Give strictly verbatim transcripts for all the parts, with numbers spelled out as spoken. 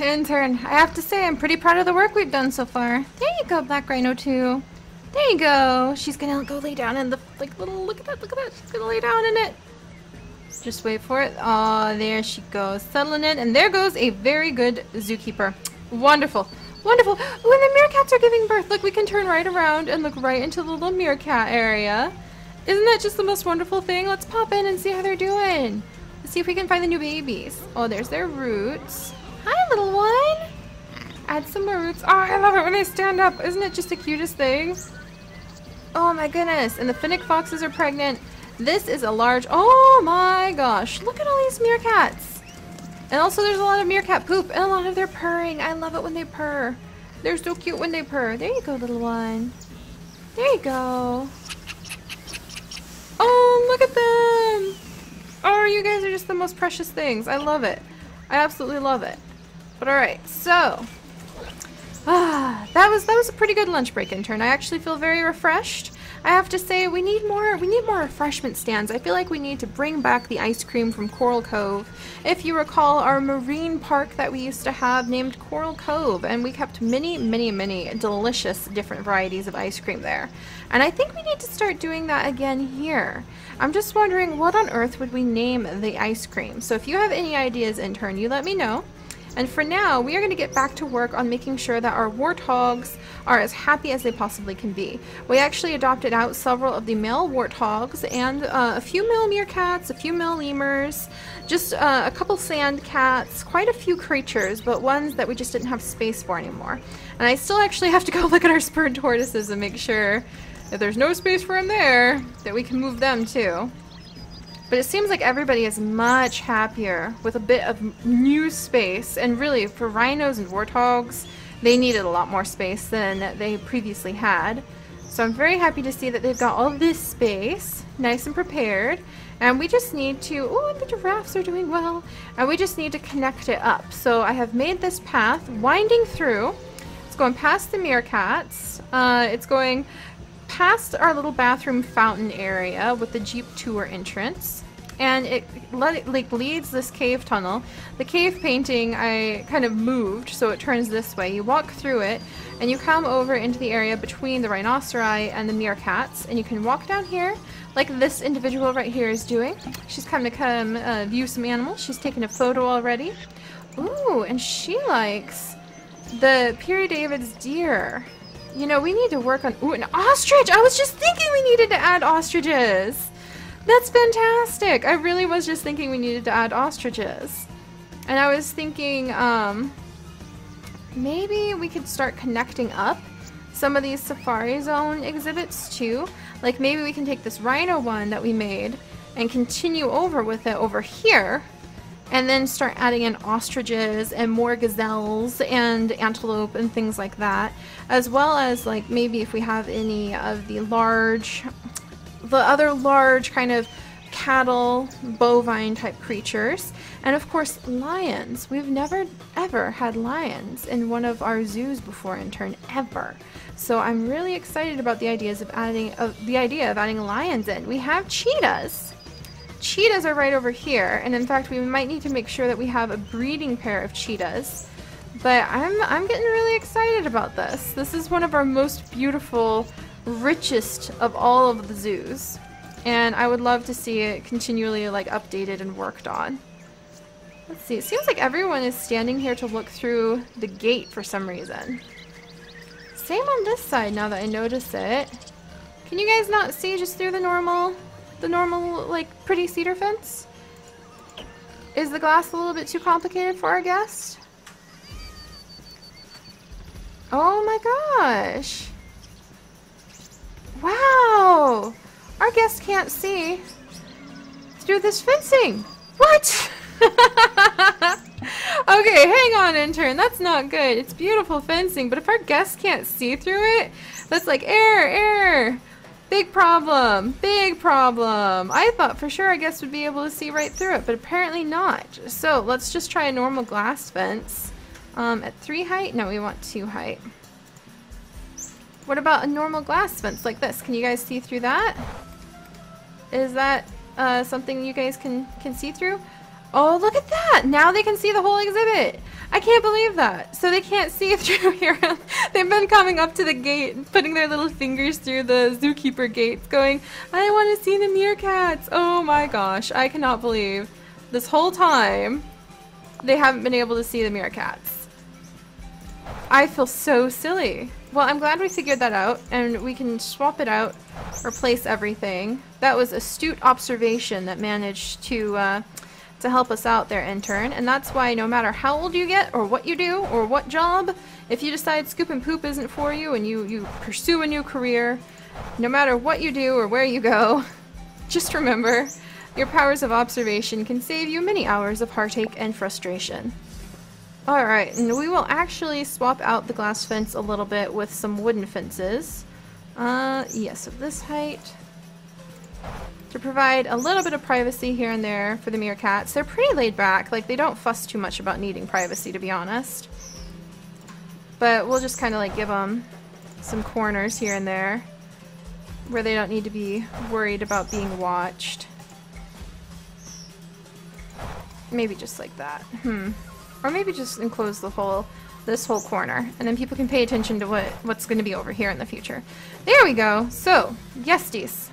intern. I have to say, I'm pretty proud of the work we've done so far. There you go, Black Rhino two. There you go. She's gonna go lay down in the, like, little, look at that, look at that. She's gonna lay down in it. Just wait for it. Oh, there she goes, settling in. And there goes a very good zookeeper. Wonderful. Wonderful. When the meerkats are giving birth, look, we can turn right around and look right into the little meerkat area. Isn't that just the most wonderful thing? Let's pop in and see how they're doing. Let's see if we can find the new babies. Oh, there's their roots. Hi, little one. Add some more roots. Oh, I love it when they stand up. Isn't it just the cutest thing? Oh my goodness. And the finnick foxes are pregnant. This is a large, oh my gosh, look at all these meerkats. And also there's a lot of meerkat poop and a lot of their purring. I love it when they purr. They're so cute when they purr. There you go, little one. There you go. Oh, look at them. Oh, you guys are just the most precious things. I love it. I absolutely love it. But all right, so ah, that was that was a pretty good lunch break, intern. I actually feel very refreshed. I have to say, we need more, we need more refreshment stands. I feel like we need to bring back the ice cream from Coral Cove. If you recall, our marine park that we used to have named Coral Cove, and we kept many, many, many delicious different varieties of ice cream there. And I think we need to start doing that again here. I'm just wondering, what on earth would we name the ice cream? So if you have any ideas, intern, you let me know. And for now, we are going to get back to work on making sure that our warthogs are as happy as they possibly can be. We actually adopted out several of the male warthogs and uh, a few male meerkats, a few male lemurs, just uh, a couple sand cats, quite a few creatures, but ones that we just didn't have space for anymore. And I still actually have to go look at our spurred tortoises and make sure if there's no space for them there, that we can move them too. But it seems like everybody is much happier with a bit of new space. And really, for rhinos and warthogs, they needed a lot more space than they previously had. So I'm very happy to see that they've got all this space, nice and prepared. And we just need to, oh, the giraffes are doing well. And we just need to connect it up. So I have made this path winding through. It's going past the meerkats. Uh, it's going past our little bathroom fountain area with the jeep tour entrance, and it like leads this cave tunnel. The cave painting I kind of moved so it turns this way. You walk through it and you come over into the area between the rhinoceri and the meerkats, and you can walk down here like this individual right here is doing. She's come to come uh, view some animals. She's taken a photo already. Ooh, and she likes the Peary David's deer. You know, we need to work on, ooh, an ostrich! I was just thinking we needed to add ostriches! That's fantastic! I really was just thinking we needed to add ostriches. And I was thinking, um, maybe we could start connecting up some of these Safari Zone exhibits too. Like maybe we can take this rhino one that we made and continue over with it over here, and then start adding in ostriches and more gazelles and antelope and things like that, as well as like maybe if we have any of the large, the other large kind of cattle, bovine type creatures. And of course, lions. We've never ever had lions in one of our zoos before, intern, ever. So I'm really excited about the ideas of adding, of the idea of adding lions in. We have cheetahs. Cheetahs are right over here, and in fact we might need to make sure that we have a breeding pair of cheetahs. But I'm, I'm getting really excited about this. This is one of our most beautiful, richest of all of the zoos, and I would love to see it continually like updated and worked on. Let's see, it seems like everyone is standing here to look through the gate for some reason. Same on this side now that I notice it. Can you guys not see just through the normal? The normal, like, pretty cedar fence? Is the glass a little bit too complicated for our guest? Oh my gosh! Wow! Our guest can't see through this fencing! What?! Okay, hang on, intern, that's not good. It's beautiful fencing, but if our guest can't see through it, that's like, error, error! Big problem! Big problem! I thought for sure I guess we'd be able to see right through it, but apparently not. So let's just try a normal glass fence. Um, at three height? No, we want two height. What about a normal glass fence like this? Can you guys see through that? Is that uh, something you guys can, can see through? Oh, look at that! Now they can see the whole exhibit! I I can't believe that. So they can't see through here. They've been coming up to the gate and putting their little fingers through the zookeeper gates going, I want to see the meerkats. Oh my gosh, I cannot believe this whole time they haven't been able to see the meerkats. I feel so silly. Well, I'm glad we figured that out and we can swap it out, replace everything. That was astute observation that managed to uh, to help us out there, intern. And that's why no matter how old you get or what you do or what job, if you decide scoop and poop isn't for you and you, you pursue a new career, no matter what you do or where you go, just remember your powers of observation can save you many hours of heartache and frustration. Alright, and we will actually swap out the glass fence a little bit with some wooden fences. Uh, yes, of this height. To provide a little bit of privacy here and there for the meerkats. They're pretty laid back, like they don't fuss too much about needing privacy, to be honest. But we'll just kind of like give them some corners here and there where they don't need to be worried about being watched. Maybe just like that. Hmm. Or maybe just enclose the whole, this whole corner, and then people can pay attention to what, what's going to be over here in the future. There we go! So, yesties.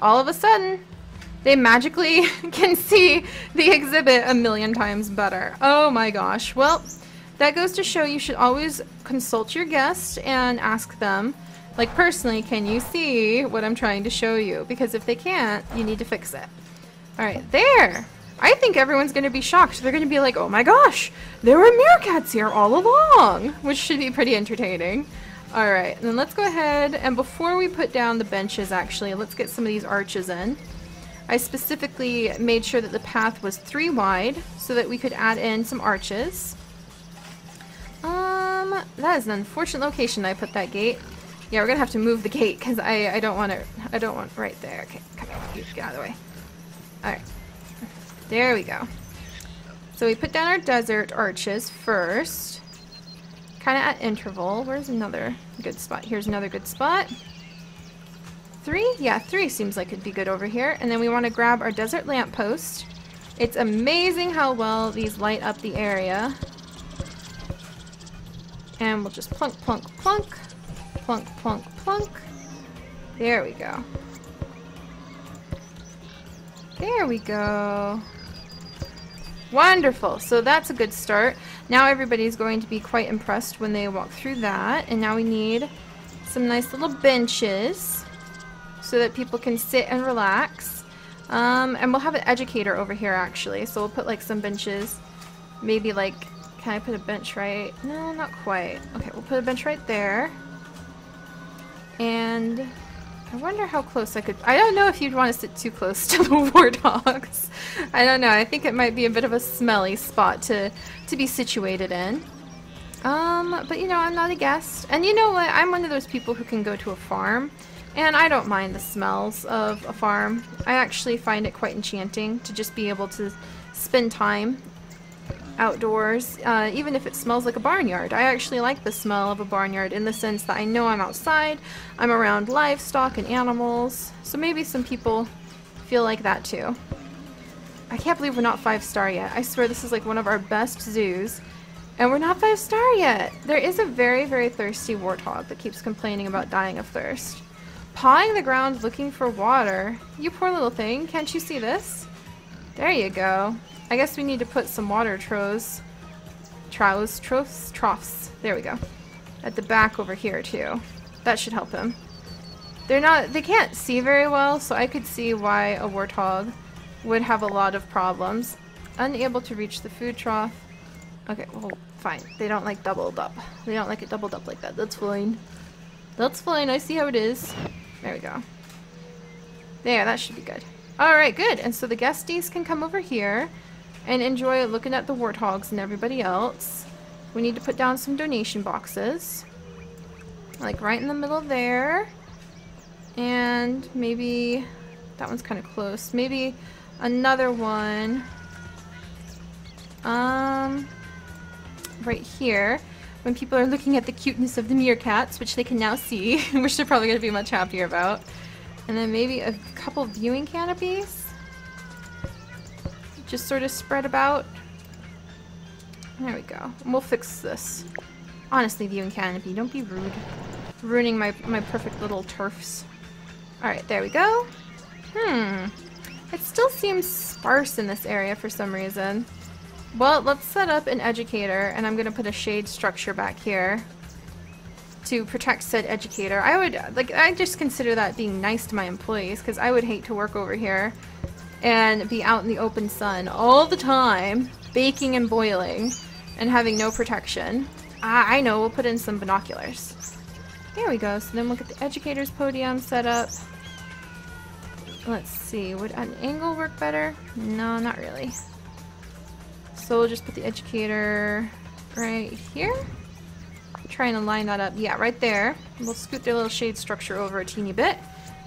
All of a sudden, they magically can see the exhibit a million times better. Oh my gosh. Well, that goes to show you should always consult your guest and ask them, like personally, can you see what I'm trying to show you? Because if they can't, you need to fix it. Alright, there! I think everyone's going to be shocked. They're going to be like, oh my gosh, there were meerkats here all along, which should be pretty entertaining. All right, and then let's go ahead, and before we put down the benches, actually, let's get some of these arches in. I specifically made sure that the path was three wide so that we could add in some arches. Um, that is an unfortunate location I put that gate. Yeah, we're going to have to move the gate because I, I don't want to, I don't want right there. Okay, come here, get out of the way. All right. There we go. So we put down our desert arches first, kind of at interval. Where's another good spot? Here's another good spot. Three? Yeah, three seems like it'd be good over here. And then we want to grab our desert lamppost. It's amazing how well these light up the area. And we'll just plunk, plunk, plunk. Plunk, plunk, plunk. There we go. There we go. Wonderful. So that's a good start. Now everybody's going to be quite impressed when they walk through that. And now we need some nice little benches so that people can sit and relax. Um, and we'll have an educator over here actually. So we'll put like some benches. Maybe like, can I put a bench right? No, not quite. Okay, we'll put a bench right there. And I wonder how close I could... I don't know if you'd want to sit too close to the war dogs. I don't know. I think it might be a bit of a smelly spot to, to be situated in. Um, but you know, I'm not a guest. And you know what? I'm one of those people who can go to a farm. And I don't mind the smells of a farm. I actually find it quite enchanting to just be able to spend time outdoors, uh, even if it smells like a barnyard. I actually like the smell of a barnyard in the sense that I know I'm outside, I'm around livestock and animals, so maybe some people feel like that too. I can't believe we're not five star yet. I swear this is like one of our best zoos, and we're not five star yet. There is a very, very thirsty warthog that keeps complaining about dying of thirst. Pawing the ground looking for water. You poor little thing, can't you see this? There you go. I guess we need to put some water troughs, troughs, troughs, troughs, there we go, at the back over here too. That should help him. They're not, they can't see very well, so I could see why a warthog would have a lot of problems. Unable to reach the food trough. Okay, well, fine. They don't like doubled up. They don't like it doubled up like that. That's fine. That's fine. I see how it is. There we go. There, that should be good. Alright, good. And so the guesties can come over here and enjoy looking at the warthogs and everybody else. We need to put down some donation boxes. Like right in the middle there. And maybe... that one's kind of close. Maybe another one. Um, right here. When people are looking at the cuteness of the meerkats, which they can now see, which they're probably going to be much happier about. And then maybe a couple viewing canopies. Just sort of spread about. There we go. We'll fix this. Honestly, viewing canopy, don't be rude. Ruining my, my perfect little turfs. Alright, there we go. Hmm. It still seems sparse in this area for some reason. Well, let's set up an educator, and I'm going to put a shade structure back here to protect said educator. I would, like, I just consider that being nice to my employees, because I would hate to work over here and be out in the open sun all the time, baking and boiling, and having no protection. I, I know, we'll put in some binoculars. There we go, so then we'll get the educator's podium set up. Let's see, would an angle work better? No, not really. So we'll just put the educator right here. Try and line that up. Yeah, right there. We'll scoot their little shade structure over a teeny bit.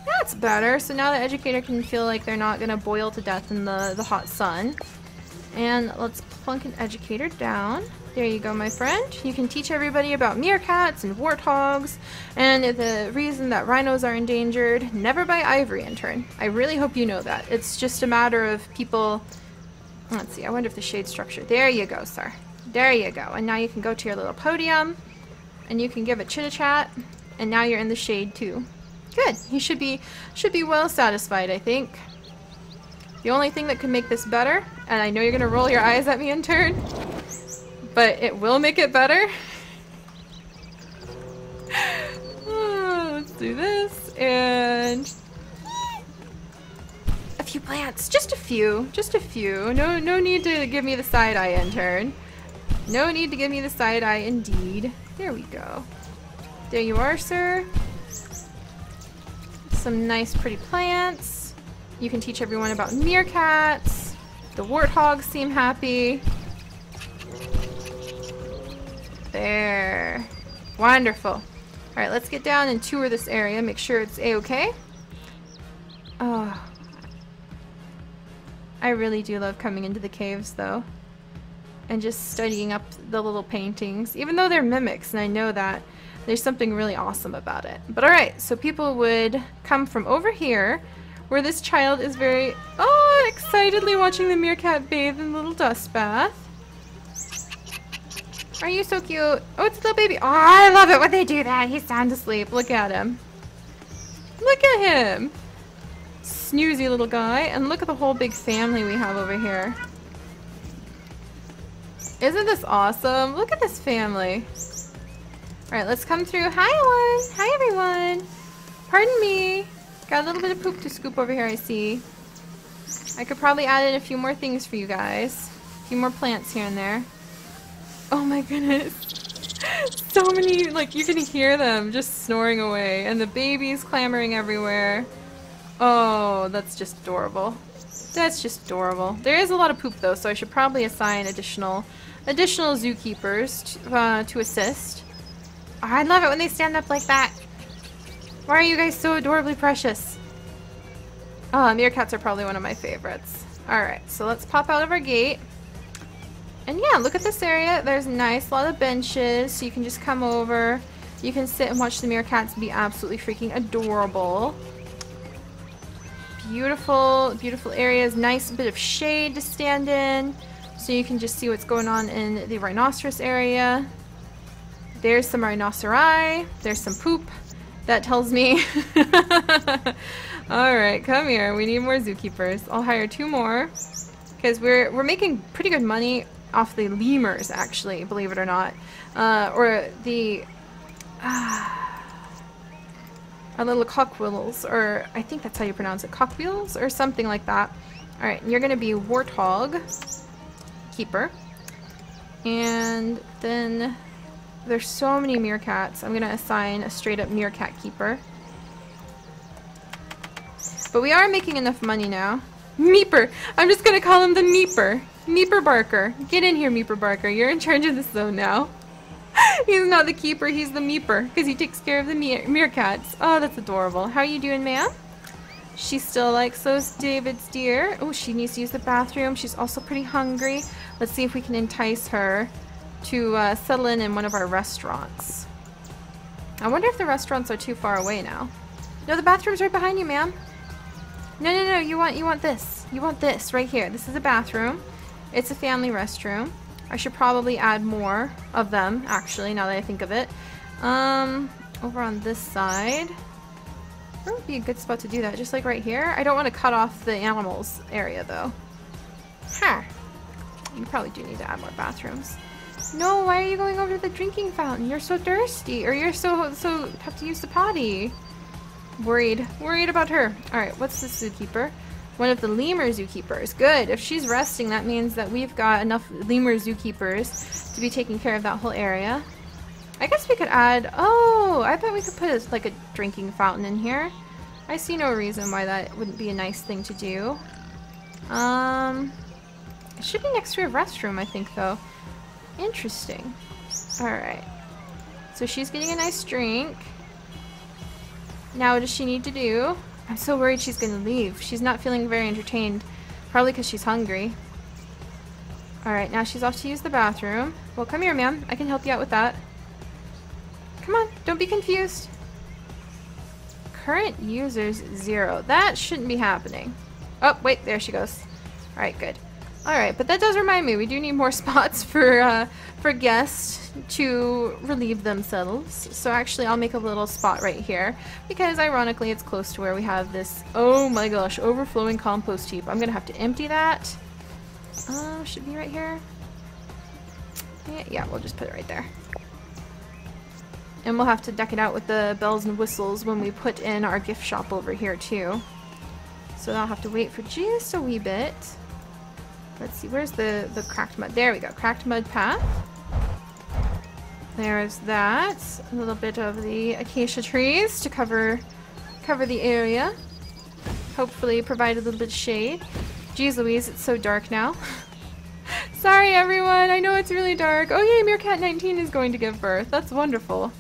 That's better. So now the educator can feel like they're not going to boil to death in the, the hot sun. And let's plunk an educator down. There you go, my friend. You can teach everybody about meerkats and warthogs and the reason that rhinos are endangered. Never buy ivory, intern. I really hope you know that. It's just a matter of people... Let's see, I wonder if the shade structure... There you go, sir. There you go. And now you can go to your little podium, and you can give a chit-a-chat, and now you're in the shade, too. Good. You should be, should be well satisfied, I think. The only thing that could make this better, and I know you're going to roll your eyes at me, intern, but it will make it better. Oh, let's do this, and... few plants, just a few, just a few. No, no need to give me the side eye, intern. No need to give me the side eye, indeed. There we go. There you are, sir. Some nice, pretty plants. You can teach everyone about meerkats. The warthogs seem happy. There. Wonderful. All right, let's get down and tour this area. Make sure it's a-okay. Oh. I really do love coming into the caves, though, and just studying up the little paintings, even though they're mimics, and I know that there's something really awesome about it. But alright, so people would come from over here, where this child is very, oh, excitedly watching the meerkat bathe in the little dust bath. Are you so cute? Oh, it's a little baby. Oh, I love it when they do that. He's sound asleep. Look at him. Look at him. Snoozy little guy, and look at the whole big family we have over here. Isn't this awesome? Look at this family. Alright, let's come through. Hi, Ellen! Hi, everyone! Pardon me! Got a little bit of poop to scoop over here, I see. I could probably add in a few more things for you guys. A few more plants here and there. Oh my goodness! So many, like, you can hear them just snoring away, and the babies clamoring everywhere. Oh, that's just adorable. That's just adorable. There is a lot of poop, though, so I should probably assign additional additional zookeepers to, uh, to assist. Oh, I love it when they stand up like that. Why are you guys so adorably precious? Oh, meerkats are probably one of my favorites. Alright, so let's pop out of our gate. And yeah, look at this area. There's a nice lot of benches, so you can just come over. You can sit and watch the meerkats be absolutely freaking adorable. Beautiful, beautiful areas, nice bit of shade to stand in, so you can just see what's going on in the rhinoceros area. There's some rhinoceri, there's some poop, that tells me. Alright, come here, we need more zookeepers. I'll hire two more, because we're, we're making pretty good money off the lemurs, actually, believe it or not. Uh, or the... Uh, Our little cockwheels, or I think that's how you pronounce it, cockwheels, or something like that. Alright, you're gonna be warthog keeper. And then there's so many meerkats. I'm gonna assign a straight up meerkat keeper. But we are making enough money now. Meeper! I'm just gonna call him the Meeper. Meeper Barker. Get in here, Meeper Barker. You're in charge of this zone now. He's not the keeper, he's the meeper, because he takes care of the me meerkats. Oh, that's adorable. How are you doing, ma'am? She's still like, so is David's dear. Oh, she needs to use the bathroom. She's also pretty hungry. Let's see if we can entice her to uh, settle in in one of our restaurants. I wonder if the restaurants are too far away now. No, the bathroom's right behind you, ma'am. No, no, no, you want, you want this. You want this right here. This is a bathroom. It's a family restroom. I should probably add more of them, actually, now that I think of it. Um, over on this side. That would be a good spot to do that, just like right here. I don't want to cut off the animals area, though. Huh. You probably do need to add more bathrooms. No, why are you going over to the drinking fountain? You're so thirsty, or you're so, so, have to use the potty. Worried. Worried about her. Alright, what's the zookeeper? One of the lemur zookeepers. Good. If she's resting, that means that we've got enough lemur zookeepers to be taking care of that whole area. I guess we could add... Oh, I bet we could put a, like a drinking fountain in here. I see no reason why that wouldn't be a nice thing to do. Um, it should be next to a restroom, I think, though. Interesting. Alright. So she's getting a nice drink. Now what does she need to do? I'm so worried she's going to leave. She's not feeling very entertained. Probably because she's hungry. Alright, now she's off to use the bathroom. Well, come here, ma'am. I can help you out with that. Come on, don't be confused. Current users zero. That shouldn't be happening. Oh, wait, there she goes. Alright, good. Alright, but that does remind me, we do need more spots for, uh, for guests to relieve themselves. So actually I'll make a little spot right here, because ironically it's close to where we have this, oh my gosh, overflowing compost heap. I'm gonna have to empty that. Uh, should be right here. Yeah, yeah, we'll just put it right there. And we'll have to deck it out with the bells and whistles when we put in our gift shop over here too. So I'll have to wait for just a wee bit. Let's see, where's the, the cracked mud? There we go, cracked mud path. There's that. A little bit of the acacia trees to cover cover the area. Hopefully provide a little bit of shade. Geez Louise, it's so dark now. Sorry everyone, I know it's really dark. Oh yay, Meerkat nineteen is going to give birth. That's wonderful.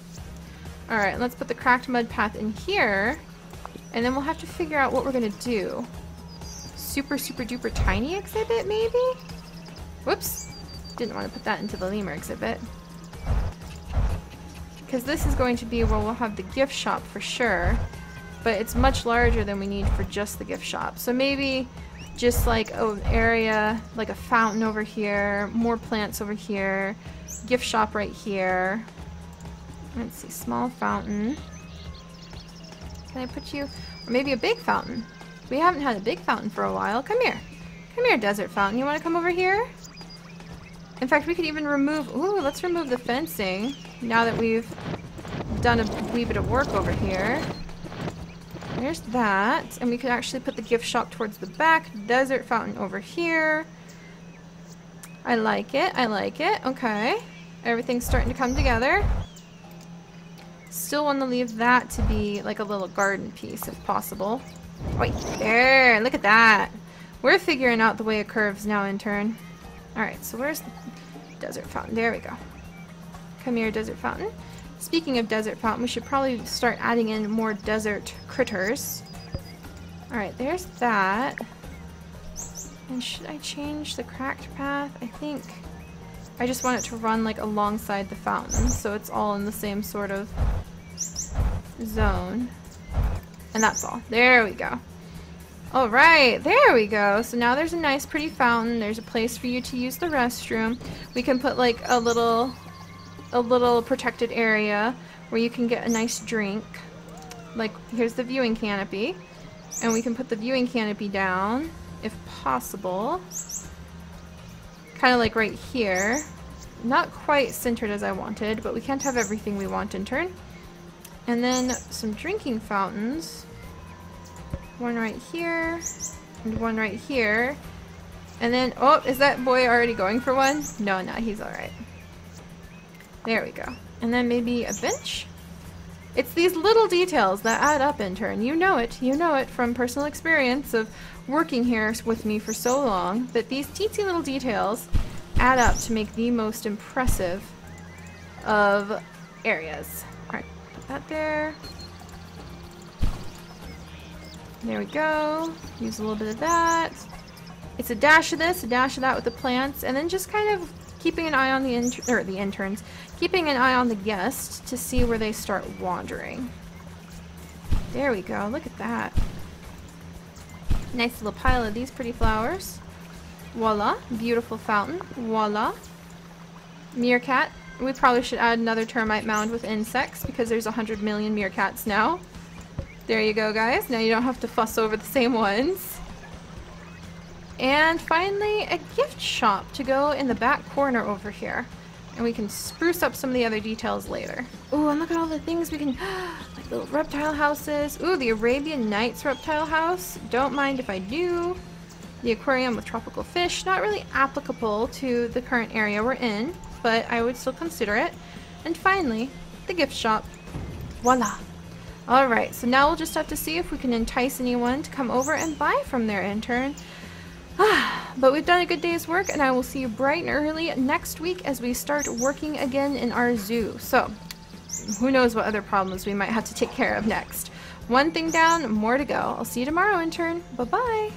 Alright, let's put the cracked mud path in here. And then we'll have to figure out what we're gonna do. Super, super duper tiny exhibit, maybe? Whoops. Didn't want to put that into the lemur exhibit. Because this is going to be where we'll have the gift shop for sure. But it's much larger than we need for just the gift shop. So maybe just like an area, like a fountain over here, more plants over here, gift shop right here. Let's see, small fountain. Can I put you... Or maybe a big fountain. We haven't had a big fountain for a while. Come here. Come here, desert fountain. You want to come over here? In fact, we could even remove... Ooh, let's remove the fencing. Now that we've done a wee bit of work over here. There's that. And we could actually put the gift shop towards the back. Desert fountain over here. I like it. I like it. Okay. Everything's starting to come together. Still want to leave that to be like a little garden piece if possible. Right there, look at that. We're figuring out the way it curves now in turn. Alright, so where's the desert fountain? There we go. Come here, desert fountain. Speaking of desert fountain, we should probably start adding in more desert critters. Alright, there's that. And should I change the cracked path? I think I just want it to run like alongside the fountain, so it's all in the same sort of zone. And that's all. There we go. All right, there we go. So now there's a nice pretty fountain. There's a place for you to use the restroom. We can put like a little a little protected area where you can get a nice drink. Like here's the viewing canopy. And we can put the viewing canopy down if possible. Kind of like right here. Not quite centered as I wanted, but we can't have everything we want in turn. And then some drinking fountains. One right here, and one right here. And then, oh, is that boy already going for one? No, no, he's alright. There we go. And then maybe a bench? It's these little details that add up in turn. You know it, you know it from personal experience of working here with me for so long, that these teensy little details add up to make the most impressive of areas. That there. There we go. Use a little bit of that. It's a dash of this, a dash of that with the plants, and then just kind of keeping an eye on the inter or the interns, keeping an eye on the guests to see where they start wandering. There we go. Look at that. Nice little pile of these pretty flowers. Voila. Beautiful fountain. Voila. Meerkat. We probably should add another termite mound with insects because there's a hundred million meerkats now. There you go, guys. Now you don't have to fuss over the same ones. And finally, a gift shop to go in the back corner over here. And we can spruce up some of the other details later. Ooh, and look at all the things we can... like little reptile houses. Ooh, the Arabian Nights reptile house. Don't mind if I do. The aquarium with tropical fish. Not really applicable to the current area we're in, but I would still consider it. And finally, the gift shop. Voila! Alright, so now we'll just have to see if we can entice anyone to come over and buy from their intern. But we've done a good day's work, and I will see you bright and early next week as we start working again in our zoo. So, who knows what other problems we might have to take care of next. One thing down, more to go. I'll see you tomorrow, intern. Bye-bye.